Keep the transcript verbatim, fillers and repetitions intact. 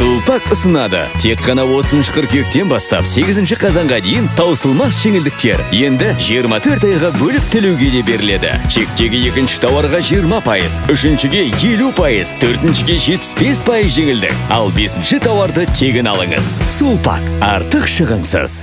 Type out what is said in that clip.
Sulpak ұсынады. Тек қана отызыншы қыркүйектен бастап сегізінші қазанға дейін таусылмас жеңілдіктер. Енді жиырма төрт айға бөліп төлеуге де беріледі. Чектегі екінші тауарға жиырма пайыз, үшіншіге елу пайыз, төртіншіге жетпіс бес пайыз жеңілдік. Ал бесінші тауарды тегін алыңыз. Sulpak. Артық шығынсыз.